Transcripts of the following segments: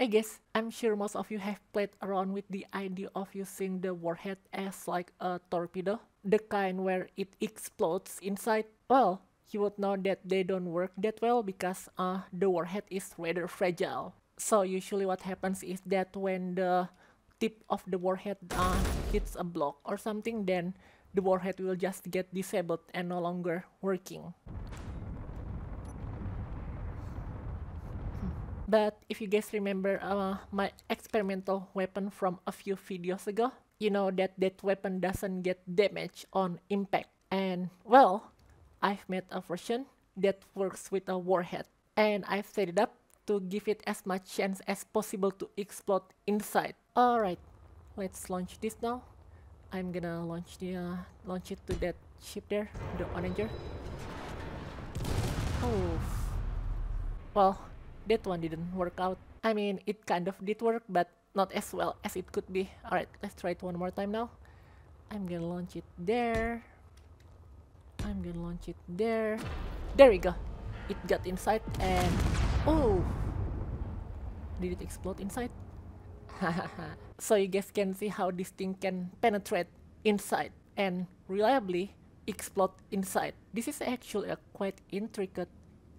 Hey guys, I'm sure most of you have played around with the idea of using the warhead as like a torpedo, the kind where it explodes inside. Well, you would know that they don't work that well because the warhead is rather fragile. So usually what happens is that when the tip of the warhead hits a block or something, then the warhead will just get disabled and no longer working. But if you guys remember my experimental weapon from a few videos ago, you know that that weapon doesn't get damaged on impact. And well, I've made a version that works with a warhead. And I've set it up to give it as much chance as possible to explode inside. Alright, let's launch this now. I'm gonna launch the launch it to that ship there, the Onager. Oh, well. That one didn't work out. I mean, it kind of did work, but not as well as it could be. Alright, let's try it one more time now. I'm gonna launch it there. I'm gonna launch it there. There we go. It got inside and... oh! Did it explode inside? Hahaha. So you guys can see how this thing can penetrate inside and reliably explode inside. This is actually a quite intricate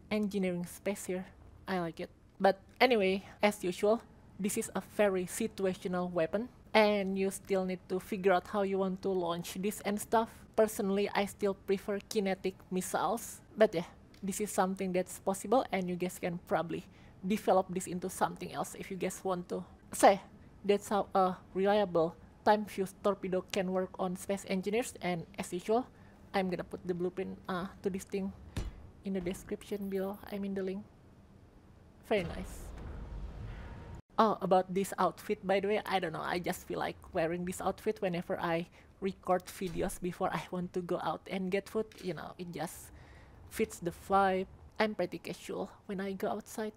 engineering space here. I like it. But anyway, as usual, this is a very situational weapon and you still need to figure out how you want to launch this and stuff. Personally, I still prefer kinetic missiles, but yeah, this is something that's possible and you guys can probably develop this into something else if you guys want to. So that's how a reliable time-fused torpedo can work on Space Engineers, and as usual, I'm gonna put the blueprint to this thing in the description below, I mean the link. Very nice. Oh, about this outfit, by the way, I don't know, I just feel like wearing this outfit whenever I record videos before I want to go out and get food. You know, it just fits the vibe. I'm pretty casual when I go outside.